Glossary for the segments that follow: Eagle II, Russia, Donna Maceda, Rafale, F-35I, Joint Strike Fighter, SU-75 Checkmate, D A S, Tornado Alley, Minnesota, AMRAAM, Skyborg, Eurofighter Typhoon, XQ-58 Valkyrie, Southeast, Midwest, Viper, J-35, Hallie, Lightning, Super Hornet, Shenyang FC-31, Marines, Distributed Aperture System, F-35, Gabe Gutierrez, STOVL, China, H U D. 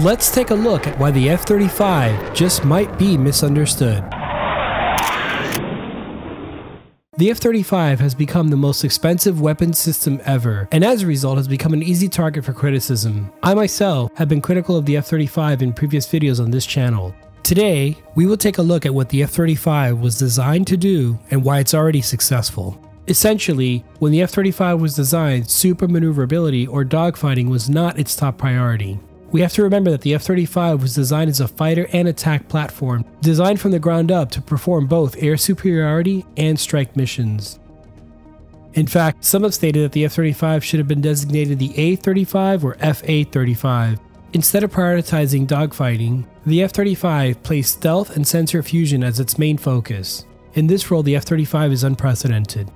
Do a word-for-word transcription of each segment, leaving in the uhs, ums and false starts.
Let's take a look at why the F thirty-five just might be misunderstood. The F thirty-five has become the most expensive weapon system ever, and as a result has become an easy target for criticism. I myself have been critical of the F thirty-five in previous videos on this channel. Today, we will take a look at what the F thirty-five was designed to do and why it's already successful. Essentially, when the F thirty-five was designed, super maneuverability or dogfighting was not its top priority. We have to remember that the F thirty-five was designed as a fighter and attack platform, designed from the ground up to perform both air superiority and strike missions. In fact, some have stated that the F thirty-five should have been designated the A thirty-five or F A thirty-five. Instead of prioritizing dogfighting, the F thirty-five placed stealth and sensor fusion as its main focus. In this role, the F thirty-five is unprecedented.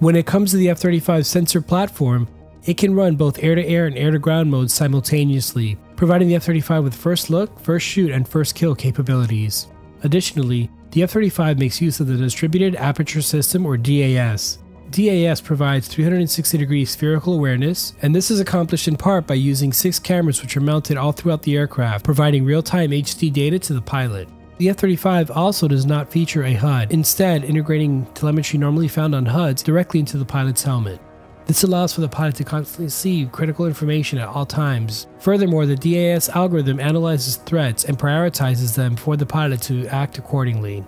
When it comes to the F thirty-five sensor platform, it can run both air-to-air and air-to-ground modes simultaneously, providing the F thirty-five with first look, first shoot, and first kill capabilities. Additionally, the F thirty-five makes use of the Distributed Aperture System or D A S. D A S provides three hundred sixty degree spherical awareness, and this is accomplished in part by using six cameras which are mounted all throughout the aircraft, providing real-time H D data to the pilot. The F thirty-five also does not feature a H U D, instead integrating telemetry normally found on H U Ds directly into the pilot's helmet. This allows for the pilot to constantly see critical information at all times. Furthermore, the D A S algorithm analyzes threats and prioritizes them for the pilot to act accordingly.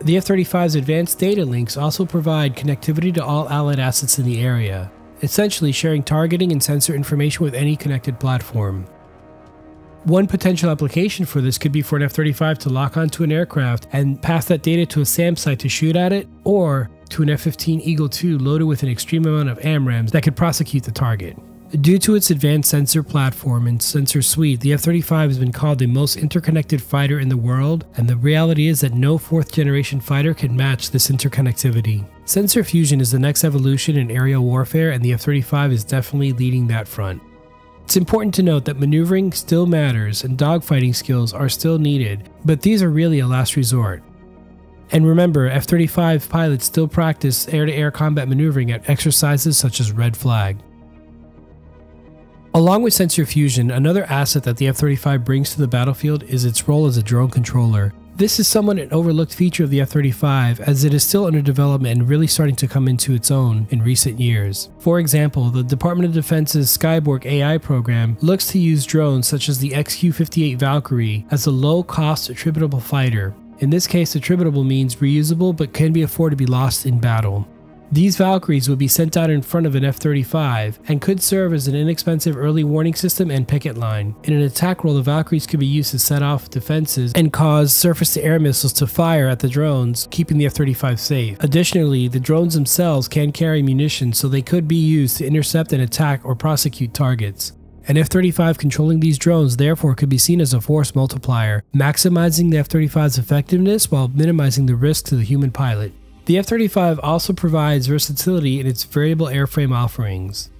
The F thirty-five's advanced data links also provide connectivity to all allied assets in the area, essentially sharing targeting and sensor information with any connected platform. One potential application for this could be for an F thirty-five to lock onto an aircraft and pass that data to a SAM site to shoot at it, or to an F fifteen Eagle two loaded with an extreme amount of AMRAAMs that could prosecute the target. Due to its advanced sensor platform and sensor suite, the F thirty-five has been called the most interconnected fighter in the world, and the reality is that no fourth generation fighter can match this interconnectivity. Sensor fusion is the next evolution in aerial warfare, and the F thirty-five is definitely leading that front. It's important to note that maneuvering still matters and dogfighting skills are still needed, but these are really a last resort. And remember, F thirty-five pilots still practice air-to-air combat maneuvering at exercises such as Red Flag. Along with sensor fusion, another asset that the F thirty-five brings to the battlefield is its role as a drone controller. This is somewhat an overlooked feature of the F thirty-five, as it is still under development and really starting to come into its own in recent years. For example, the Department of Defense's Skyborg A I program looks to use drones such as the X Q fifty-eight Valkyrie as a low-cost attributable fighter. In this case, attributable means reusable but can be afforded to be lost in battle. These Valkyries would be sent out in front of an F thirty-five and could serve as an inexpensive early warning system and picket line. In an attack role, the Valkyries could be used to set off defenses and cause surface-to-air missiles to fire at the drones, keeping the F thirty-five safe. Additionally, the drones themselves can carry munitions, so they could be used to intercept and attack or prosecute targets. An F thirty-five controlling these drones therefore could be seen as a force multiplier, maximizing the F thirty-five's effectiveness while minimizing the risk to the human pilot. The F thirty-five also provides versatility in its variable airframe offerings.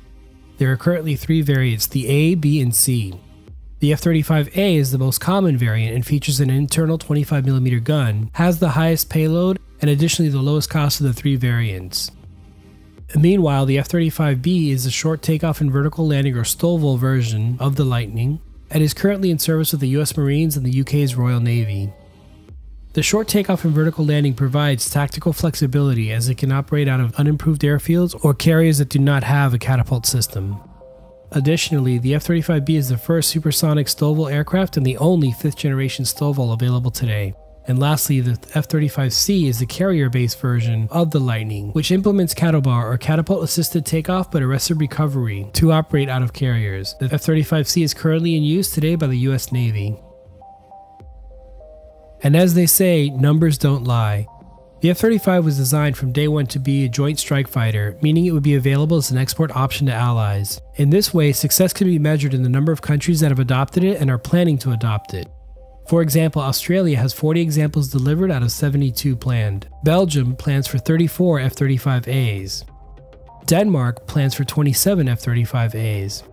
There are currently three variants, the A, B, and C. The F thirty-five A is the most common variant and features an internal twenty-five millimeter gun, has the highest payload, and additionally the lowest cost of the three variants. Meanwhile, the F thirty-five B is a short takeoff and vertical landing or STOVL version of the Lightning, and is currently in service with the U S Marines and the U K's Royal Navy. The short takeoff and vertical landing provides tactical flexibility, as it can operate out of unimproved airfields or carriers that do not have a catapult system. Additionally, the F thirty-five B is the first supersonic STOVL aircraft and the only fifth generation STOVL available today. And lastly, the F thirty-five C is the carrier-based version of the Lightning, which implements cattlebar or catapult-assisted takeoff but arrested recovery to operate out of carriers. The F thirty-five C is currently in use today by the U S Navy. And as they say, numbers don't lie. The F thirty-five was designed from day one to be a Joint Strike Fighter, meaning it would be available as an export option to allies. In this way, success can be measured in the number of countries that have adopted it and are planning to adopt it. For example, Australia has forty examples delivered out of seventy-two planned. Belgium plans for thirty-four F thirty-five A's. Denmark plans for twenty-seven F thirty-five A's.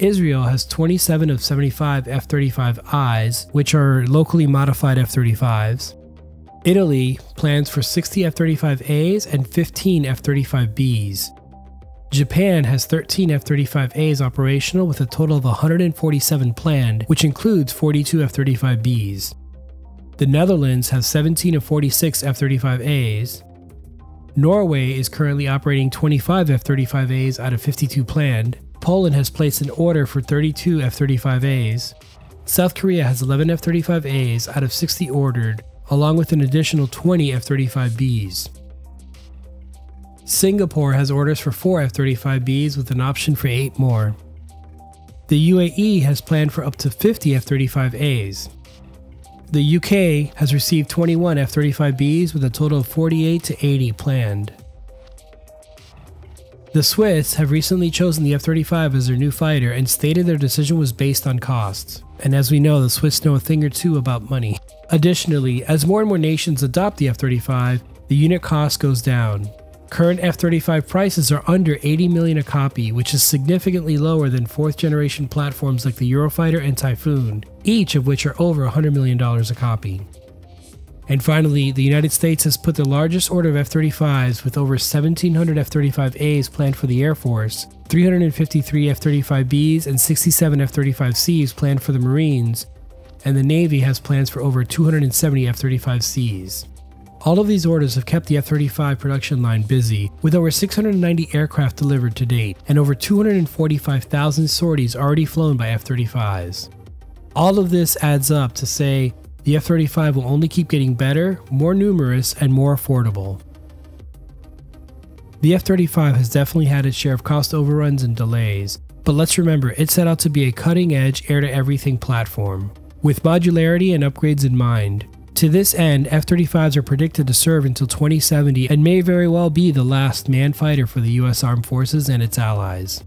Israel has twenty-seven of seventy-five F thirty-five I's, which are locally modified F thirty-fives. Italy plans for sixty F thirty-five A's and fifteen F thirty-five B's. Japan has thirteen F thirty-five A's operational with a total of one hundred forty-seven planned, which includes forty-two F thirty-five B's. The Netherlands has seventeen of forty-six F thirty-five A's. Norway is currently operating twenty-five F thirty-five A's out of fifty-two planned. Poland has placed an order for thirty-two F thirty-five A's. South Korea has eleven F thirty-five A's out of sixty ordered, along with an additional twenty F thirty-five B's. Singapore has orders for four F thirty-five B's with an option for eight more. The U A E has planned for up to fifty F thirty-five A's. The U K has received twenty-one F thirty-five B's with a total of forty-eight to eighty planned. The Swiss have recently chosen the F thirty-five as their new fighter and stated their decision was based on costs. And as we know, the Swiss know a thing or two about money. Additionally, as more and more nations adopt the F thirty-five, the unit cost goes down. Current F thirty-five prices are under eighty million a copy, which is significantly lower than fourth generation platforms like the Eurofighter and Typhoon, each of which are over one hundred million dollars a copy. And finally, the United States has put the largest order of F thirty-fives with over seventeen hundred F thirty-five A's planned for the Air Force, three hundred fifty-three F thirty-five B's and sixty-seven F thirty-five C's planned for the Marines, and the Navy has plans for over two hundred seventy F thirty-five C's. All of these orders have kept the F thirty-five production line busy, with over six hundred ninety aircraft delivered to date, and over two hundred forty-five thousand sorties already flown by F thirty-fives. All of this adds up to say, the F thirty-five will only keep getting better, more numerous, and more affordable. The F thirty-five has definitely had its share of cost overruns and delays, but let's remember it set out to be a cutting-edge, air-to-everything platform, with modularity and upgrades in mind. To this end, F thirty-fives are predicted to serve until twenty seventy and may very well be the last manned fighter for the U S Armed Forces and its allies.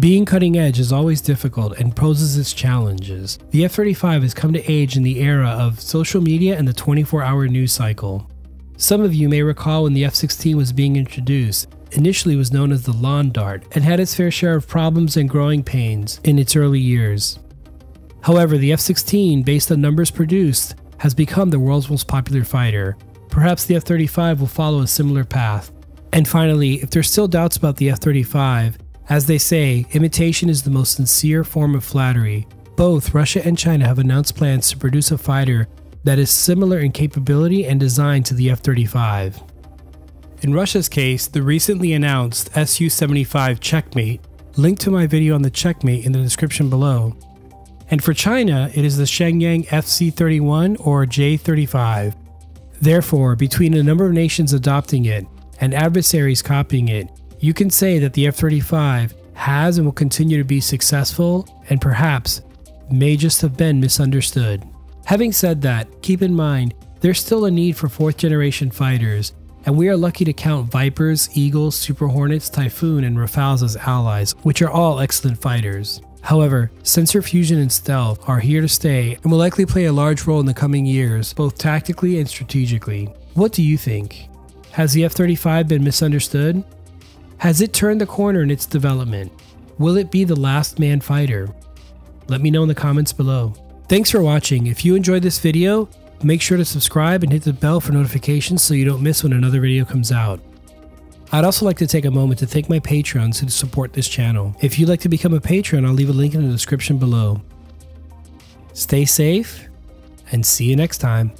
Being cutting edge is always difficult and poses its challenges. The F thirty-five has come to age in the era of social media and the twenty-four hour news cycle. Some of you may recall when the F sixteen was being introduced. Initially was known as the lawn dart and had its fair share of problems and growing pains in its early years. However, the F sixteen, based on numbers produced, has become the world's most popular fighter. Perhaps the F thirty-five will follow a similar path. And finally, if there's still doubts about the F thirty-five, as they say, imitation is the most sincere form of flattery. Both Russia and China have announced plans to produce a fighter that is similar in capability and design to the F thirty-five. In Russia's case, the recently announced S U seventy-five Checkmate, link to my video on the Checkmate in the description below. And for China, it is the Shenyang F C thirty-one or J thirty-five. Therefore, between a number of nations adopting it and adversaries copying it, you can say that the F thirty-five has and will continue to be successful and perhaps may just have been misunderstood. Having said that, keep in mind, there's still a need for fourth generation fighters, and we are lucky to count Vipers, Eagles, Super Hornets, Typhoon, and Rafales as allies, which are all excellent fighters. However, sensor fusion and stealth are here to stay and will likely play a large role in the coming years, both tactically and strategically. What do you think? Has the F thirty-five been misunderstood? Has it turned the corner in its development? Will it be the last manned fighter? Let me know in the comments below. Thanks for watching. If you enjoyed this video, make sure to subscribe and hit the bell for notifications so you don't miss when another video comes out. I'd also like to take a moment to thank my Patrons who support this channel. If you'd like to become a patron, I'll leave a link in the description below. Stay safe, and see you next time.